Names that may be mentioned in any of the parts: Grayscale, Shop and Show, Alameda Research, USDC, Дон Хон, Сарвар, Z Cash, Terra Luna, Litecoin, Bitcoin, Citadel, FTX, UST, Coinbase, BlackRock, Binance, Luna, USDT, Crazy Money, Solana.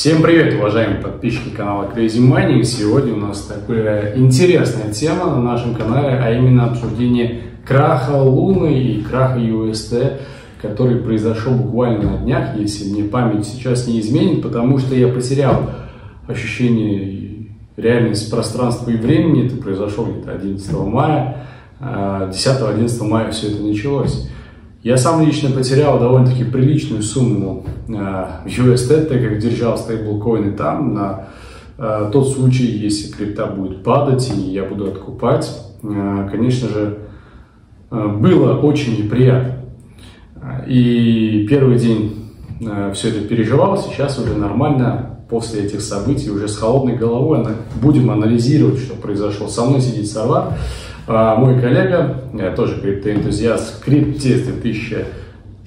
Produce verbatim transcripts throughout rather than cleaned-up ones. Всем привет, уважаемые подписчики канала Crazy Money. Сегодня у нас такая интересная тема на нашем канале, а именно обсуждение краха Луны и краха ю эс ти, который произошел буквально на днях, если мне память сейчас не изменит, потому что я потерял ощущение реальности пространства и времени. Это произошло где-то одиннадцатого мая. десятого-одиннадцатого мая все это началось. Я сам лично потерял довольно-таки приличную сумму ю эс ти, так как держал стейблкоины там, на тот случай, если крипта будет падать и я буду откупать. Конечно же, было очень неприятно. И первый день все это переживал, сейчас уже нормально. После этих событий уже с холодной головой будем анализировать, что произошло. Со мной сидит Сарвар, мой коллега, я тоже криптоэнтузиаст, криптест две тысячи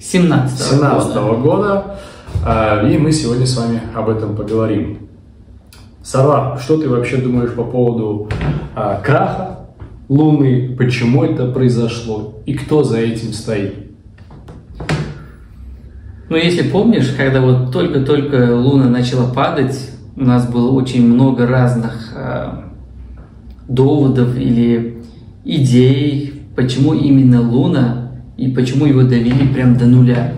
семнадцатого года. И мы сегодня с вами об этом поговорим. Сарвар, что ты вообще думаешь по поводу краха Луны, почему это произошло и кто за этим стоит? Ну, если помнишь, когда вот только-только Луна начала падать, у нас было очень много разных э, доводов или идей, почему именно Луна и почему его довели прям до нуля.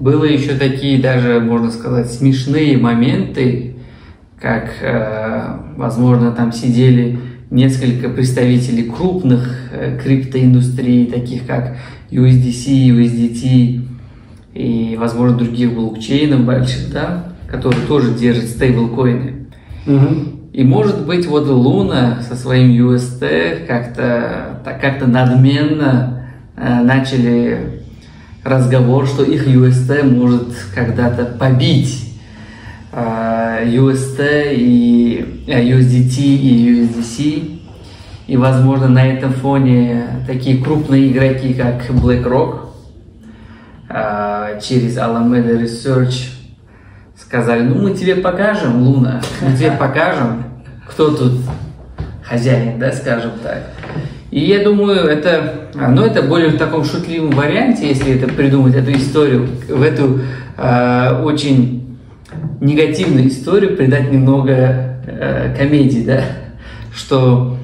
Было еще такие даже, можно сказать, смешные моменты, как, э, возможно, там сидели несколько представителей крупных э, криптоиндустрий, таких как ю эс ди си, ю эс ди ти, и, возможно, других блокчейнов больших, да, которые тоже держат стейблкоины. Mm-hmm. И, может быть, вот Луна со своим ю эс ти как-то как-то надменно э, начали разговор, что их ю эс ти может когда-то побить. Э, ю эс ти и э, ю эс ди ти и ю эс ди си. И, возможно, на этом фоне такие крупные игроки, как BlackRock, через Alameda Research сказали: ну мы тебе покажем, Луна, мы тебе покажем, кто тут хозяин, да, скажем так. И я думаю, это, ну, это более в таком шутливом варианте, если это придумать, эту историю, в эту э, очень негативную историю придать немного э, комедии, да, что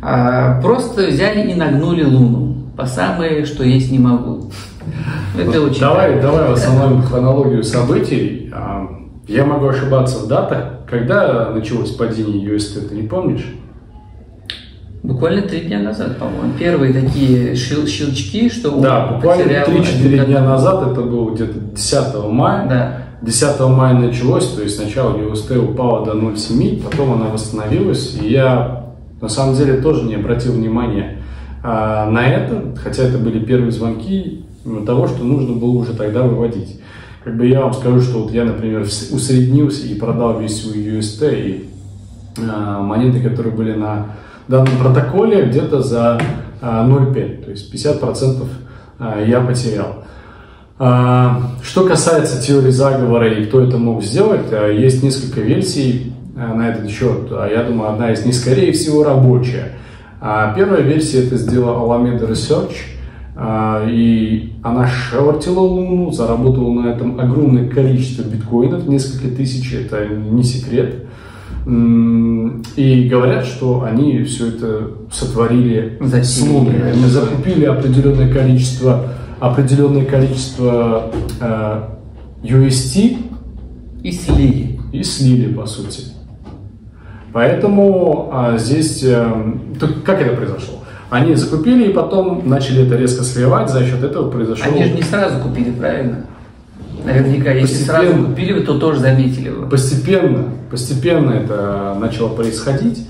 э, просто взяли и нагнули Луну по самое, что есть не могу. Это вот очень давай, давай в основном хронологию событий. Я могу ошибаться в датах. Когда началось падение ю эс ти, ты не помнишь? Буквально три дня назад, по-моему. Первые такие щел щелчки, что... Да, буквально три-четыре дня назад, это было где-то десятого мая. Да. десятого мая началось, то есть сначала ю эс ти упала до ноль целых семи десятых, потом она восстановилась. И я на самом деле тоже не обратил внимания а, на это, хотя это были первые звонки того, что нужно было уже тогда выводить. Как бы я вам скажу, что вот я, например, усреднился и продал весь свой ю эс ти и э, монеты, которые были на данном протоколе, где-то за э, ноль целых пять десятых, то есть пятьдесят процентов э, я потерял. Э, что касается теории заговора и кто это мог сделать, э, есть несколько версий э, на этот счет. Я думаю, одна из них, скорее всего, рабочая. Э, первая версия — это сделала Alameda Research. И она шортила Луну, заработала на этом огромное количество биткоинов, несколько тысяч, это не секрет. И говорят, что они все это сотворили с Луной. Они закупили определенное количество, определенное количество ю эс ти и слили. И слили, по сути. Поэтому а, здесь... Так как это произошло? Они закупили и потом начали это резко сливать, за счет этого произошло... Они же не сразу купили, правильно? Наверняка, если сразу купили, то тоже заметили его. Постепенно, постепенно это начало происходить,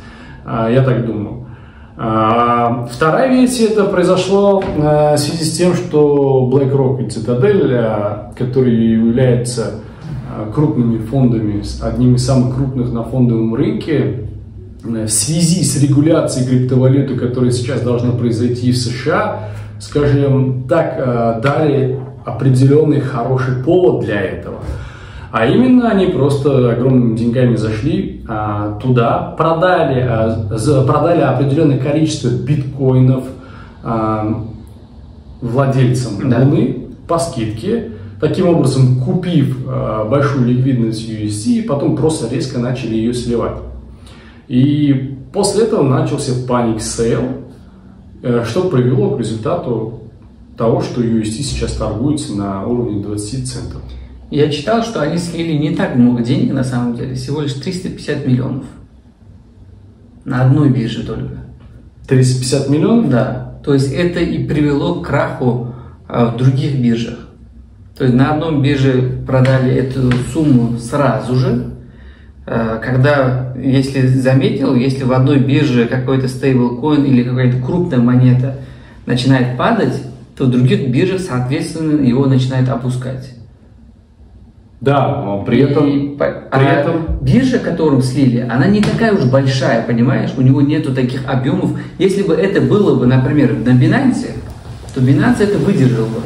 я так думаю. Вторая версия, это произошло в связи с тем, что BlackRock и Citadel, которые являются крупными фондами, одними из самых крупных на фондовом рынке, в связи с регуляцией криптовалюты, которая сейчас должна произойти в США, скажем так, дали определенный хороший повод для этого. А именно, они просто огромными деньгами зашли туда, продали, продали определенное количество биткоинов владельцам Луны, да, по скидке, таким образом купив большую ликвидность ю эс ти, потом просто резко начали ее сливать. И после этого начался паник сейл, что привело к результату того, что ю эс ти сейчас торгуется на уровне двадцати центов. Я читал, что они слили не так много денег на самом деле, всего лишь триста пятьдесят миллионов на одной бирже только. триста пятьдесят миллионов? Да. То есть это и привело к краху а, в других биржах. То есть на одном бирже продали эту сумму сразу же, а, когда, если заметил, если в одной бирже какой-то стейблкоин или какая-то крупная монета начинает падать, то в других биржах, соответственно, его начинает опускать. Да, но при этом, и, при а этом... биржа, которую слили, она не такая уж большая, понимаешь? У него нету таких объемов. Если бы это было бы, например, на Binance, то Binance это выдержал бы.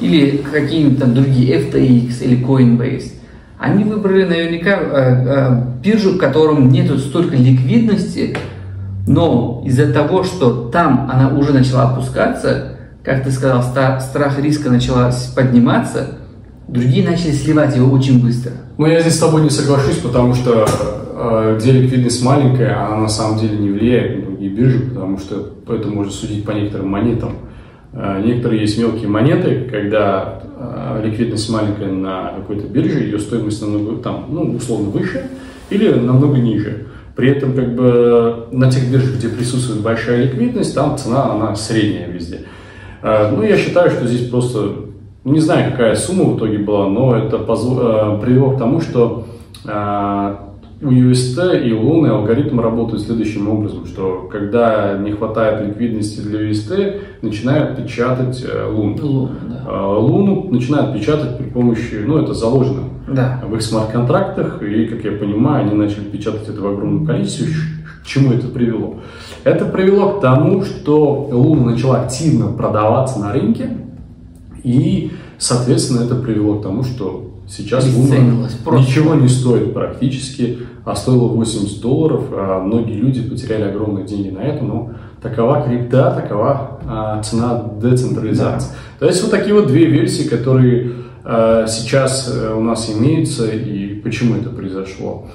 Или какие-нибудь там другие эф ти экс или Coinbase. Они выбрали наверняка э, э, биржу, в котором нету столько ликвидности, но из-за того, что там она уже начала опускаться, как ты сказал, страх риска начала подниматься, другие начали сливать его очень быстро. Ну, я здесь с тобой не соглашусь, потому что э, где ликвидность маленькая, она на самом деле не влияет на другие биржи, потому что это можно судить по некоторым монетам. Э, некоторые есть мелкие монеты, когда э, ликвидность маленькая на какой-то бирже, ее стоимость намного там, ну, условно выше или намного ниже. При этом как бы на тех биржах, где присутствует большая ликвидность, там цена она средняя везде. Э, ну, я считаю, что здесь просто... Не знаю, какая сумма в итоге была, но это привело к тому, что у ю эс ти и у Луны алгоритм работает следующим образом, что когда не хватает ликвидности для ю эс ти, начинают печатать Луну. Луну, да. Луну начинают печатать при помощи, ну это заложено да. в их смарт-контрактах, и, как я понимаю, они начали печатать это в огромном количестве. К чему это привело? Это привело к тому, что Луна начала активно продаваться на рынке, и, соответственно, это привело к тому, что сейчас Луна ничего не стоит практически, а стоило восемьдесят долларов. А многие люди потеряли огромные деньги на это, но такова крипта, такова а, цена децентрализации. Да. То есть вот такие вот две версии, которые а, сейчас у нас имеются и почему это произошло.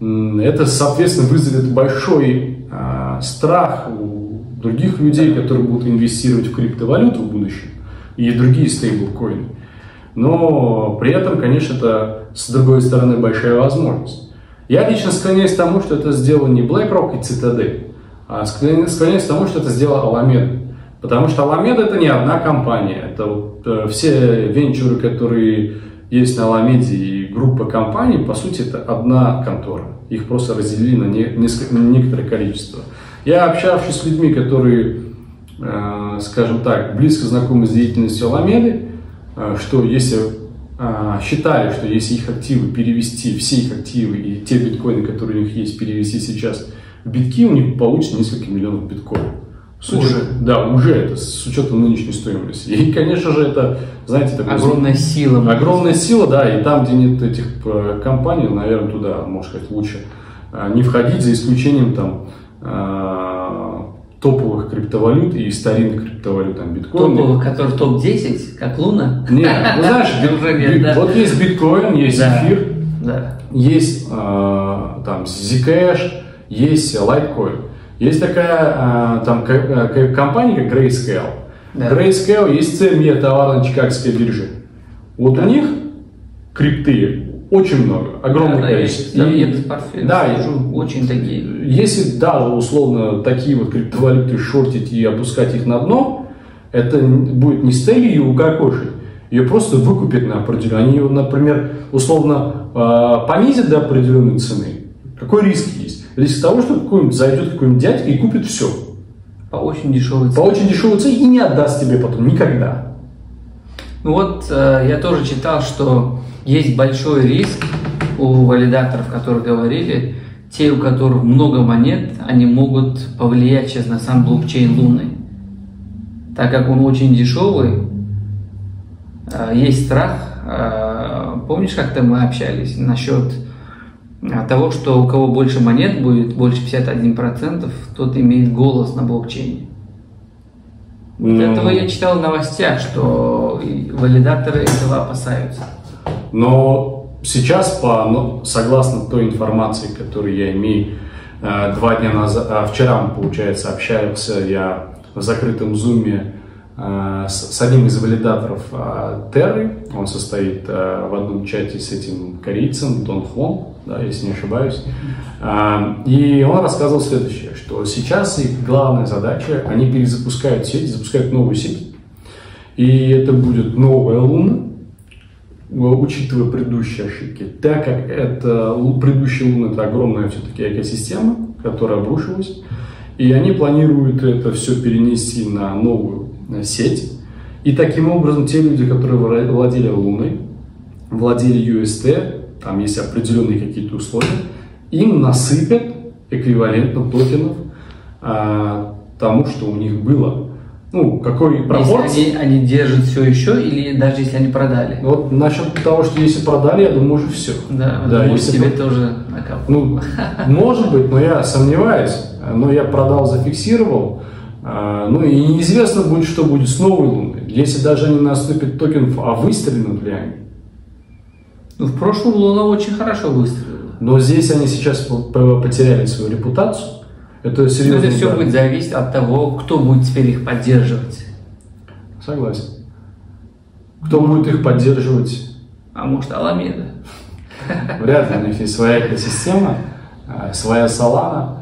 Это, соответственно, вызовет большой а, страх у других людей, которые будут инвестировать в криптовалюту в будущем. И другие стейблкоины. Но при этом, конечно, это, с другой стороны, большая возможность. Я лично склоняюсь к тому, что это сделал не BlackRock и Citadel, а склоняюсь к тому, что это сделала Alameda. Потому что Alameda это не одна компания. Это вот все венчуры, которые есть на Alameda и группа компаний, по сути, это одна контора. Их просто разделили на, не, несколько, на некоторое количество. Я, общавшись с людьми, которые... скажем так, близко знакомы с деятельностью Аламеды, что если считали, что если их активы перевести, все их активы и те биткоины, которые у них есть, перевести сейчас в битки, у них получится несколько миллионов биткоинов. Уже? Да, уже это, с учетом нынешней стоимости. И, конечно же, это, знаете, такая... Огромная сила. Огромная сила, да, и там, где нет этих компаний, наверное, туда, можно сказать, лучше не входить, за исключением там... топовых криптовалют и старинных криптовалют, там, биткоин. Топовых, которые топ десять, как Луна? Нет, ну знаешь, вот есть биткоин, есть эфир, есть там Z Cash, есть Litecoin. Есть такая там компания, как Grayscale. Grayscale есть цельный товар на Чикагской бирже. Вот у них крипты очень много, огромное да, количество. Да, и, портфель, да, и, очень такие. Если даже условно такие вот криптовалюты шортить и опускать их на дно, это будет не стейли и укокошить. Ее просто выкупят на определенную. Они ее, например, условно понизят до определенной цены. Какой риск есть? Риск того, что какой-нибудь зайдет какой-нибудь дядька и купит все. По очень дешевой цене. По очень дешевой цене и не отдаст тебе потом никогда. Ну вот э, я тоже читал, что есть большой риск у валидаторов, которые говорили, те, у которых много монет, они могут повлиять сейчас на сам блокчейн Луны. Так как он очень дешевый, есть страх. Помнишь, как-то мы общались насчет того, что у кого больше монет будет, больше пятьдесят один процент, тот имеет голос на блокчейне. Но... Этого я читал в новостях, что валидаторы этого опасаются. Но сейчас, по, ну, согласно той информации, которую я имею, два дня назад, вчера, получается, общался я в закрытом зуме с одним из валидаторов Терры. Он состоит в одном чате с этим корейцем, Дон Хон, да, если не ошибаюсь. И он рассказывал следующее, что сейчас их главная задача, они перезапускают сеть, запускают новую сеть. И это будет новая Луна, учитывая предыдущие ошибки. Так как это, предыдущая Луна – это огромная все-таки экосистема, которая обрушилась. И они планируют это все перенести на новую сеть. И таким образом те люди, которые владели Луной, владели ю эс ти, там есть определенные какие-то условия, им насыпят эквивалентно токенов а, тому, что у них было. Ну, какой пропорции. Они, они держат все еще или даже если они продали? Вот насчет того, что если продали, я думаю, уже все. Да, да, думаю, если тебе про... тоже накапало. Ну, может быть, но я сомневаюсь. Но я продал, зафиксировал. Ну и неизвестно будет, что будет с новой Луной, если даже не наступит токен, а выстрелят ли они? Ну, в прошлом Луна очень хорошо выстрелила. Но здесь они сейчас потеряли свою репутацию. Это серьезно. Это все будет зависеть от того, кто будет теперь их поддерживать. Согласен. Кто будет их поддерживать? А может, Аламеда? Вряд ли, у них есть своя экосистема, своя Solana,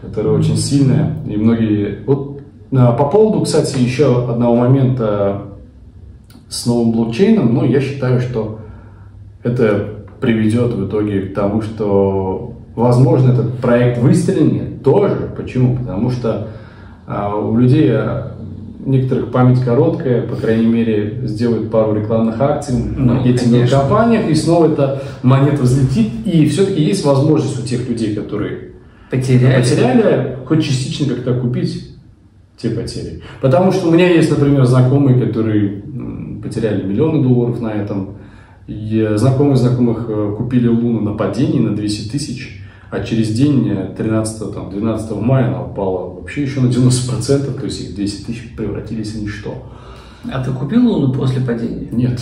которая очень сильная, и многие... Вот, по поводу, кстати, еще одного момента с новым блокчейном, ну, я считаю, что это приведет в итоге к тому, что, возможно, этот проект выстрелит тоже. Почему? Потому что а, у людей, а, некоторых память короткая, по крайней мере, сделают пару рекламных акций на этих компаниях, и снова эта монета взлетит, и все-таки есть возможность у тех людей, которые... Потеряли. Потеряли, хоть частично как-то купить те потери. Потому что у меня есть, например, знакомые, которые потеряли миллионы долларов на этом. И знакомые знакомых купили Луну на падении на двести тысяч, а через день, тринадцатого, там, двенадцатого мая, она упала вообще еще на девяносто процентов, то есть их двести тысяч превратились в ничто. А ты купил Луну после падения? Нет.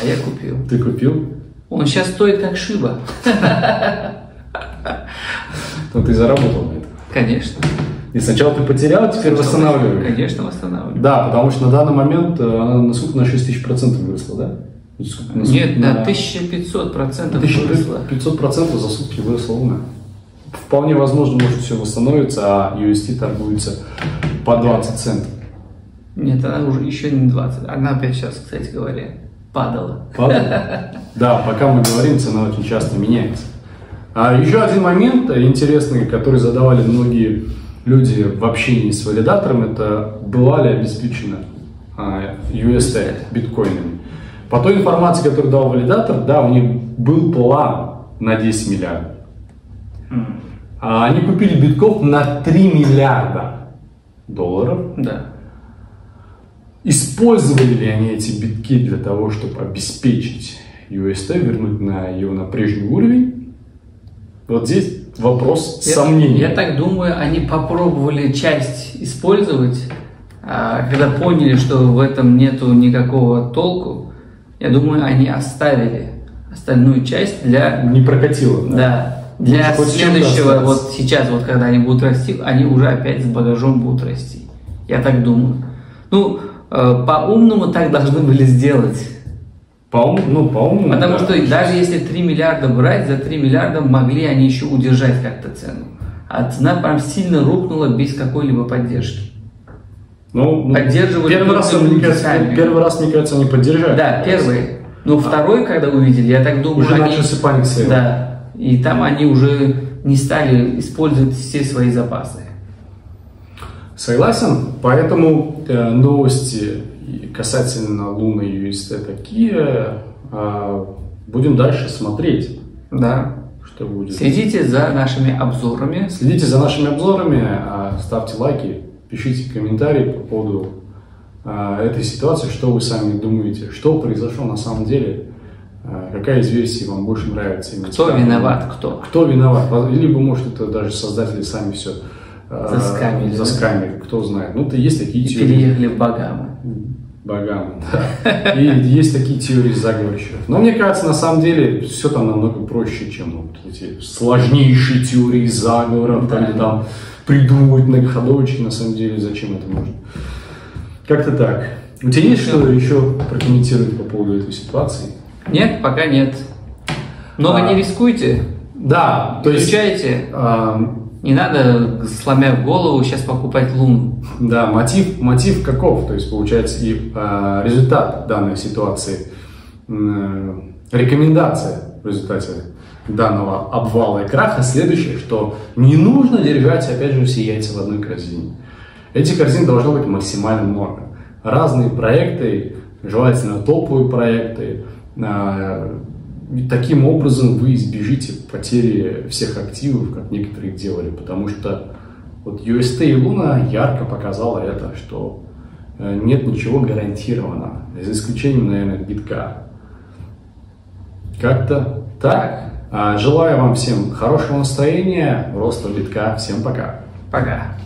А я купил. Ты купил? Он сейчас стоит как шиба. Но ты заработал на это. Конечно. И сначала ты потерял, теперь восстанавливаешь. Конечно, восстанавливаю. Да, потому что на данный момент она на сколько? На шесть тысяч процентов выросла, да? На сколько, нет, на, на тысяча пятьсот процентов выросла. тысяча пятьсот процентов за сутки выросла Луна. Вполне возможно, может, все восстановится, а ю эс ти торгуется по двадцать центов. Нет, она уже еще не двадцать. Она опять сейчас, кстати говоря, падала. Падала? Да, пока мы говорим, цена очень часто меняется. А еще один момент интересный, который задавали многие люди в общении с валидатором, это была ли обеспечена ю эс ти биткоинами. По той информации, которую дал валидатор, да, у них был план на десять миллиардов. А они купили битков на три миллиарда долларов. Да. Использовали ли они эти битки для того, чтобы обеспечить ю эс ти, вернуть на его на прежний уровень? Вот здесь вопрос сомнений. Я так думаю, они попробовали часть использовать, а когда поняли, что в этом нету никакого толку, я думаю, они оставили остальную часть для... Не прокатило. Да. да. Для Лучше следующего, вот сейчас, вот когда они будут расти, они уже опять с багажом будут расти. Я так думаю. Ну, по-умному так должны были сделать. По, ну, по уму, Потому да, что да. даже если три миллиарда брать, за три миллиарда могли они еще удержать как-то цену. А цена прям сильно рухнула без какой-либо поддержки. Ну, Поддерживали первый, раз, мне кажется, первый раз, мне кажется, они поддержали. Да, первый. Но а. второй, когда увидели, я так думаю... Уже они, начался паник сейл. Да. И там они уже не стали использовать все свои запасы. Согласен. Поэтому э, новости... И касательно Луны и ю эс ти такие, э, будем дальше смотреть, да. что будет. Следите за нашими обзорами. Следите за нашими обзорами, э, ставьте лайки, пишите комментарии по поводу э, этой ситуации, что вы сами думаете, что произошло на самом деле, э, какая из версий вам больше нравится. Кто виноват, кто. Кто виноват, либо может это даже создатели сами все Заскамили. Заскамили, кто знает. Ну, то есть такие теории. Переехали в Багамы. Багамы, да. И есть такие теории заговорщиков. Но мне кажется, на самом деле, все там намного проще, чем вот эти сложнейшие теории заговоров, да, там, там придумывать многоходовочки, на самом деле, зачем это нужно. Как-то так. У тебя есть что еще прокомментировать по поводу этой ситуации? Нет, пока нет. Но а, вы не рискуйте. Да, то есть... Изучайте. А, не надо, сломя голову, сейчас покупать Луну. Да, мотив, мотив каков, то есть получается и э, результат данной ситуации, э, рекомендация в результате данного обвала и краха следующее, что не нужно держать, опять же, все яйца в одной корзине. Этих корзин должно быть максимально много. Разные проекты, желательно топовые проекты, э, и таким образом вы избежите потери всех активов, как некоторые делали, потому что вот ю эс ти и Luna ярко показала это, что нет ничего гарантированного, за исключением, наверное, битка. Как-то так. Желаю вам всем хорошего настроения, роста битка. Всем пока. Пока.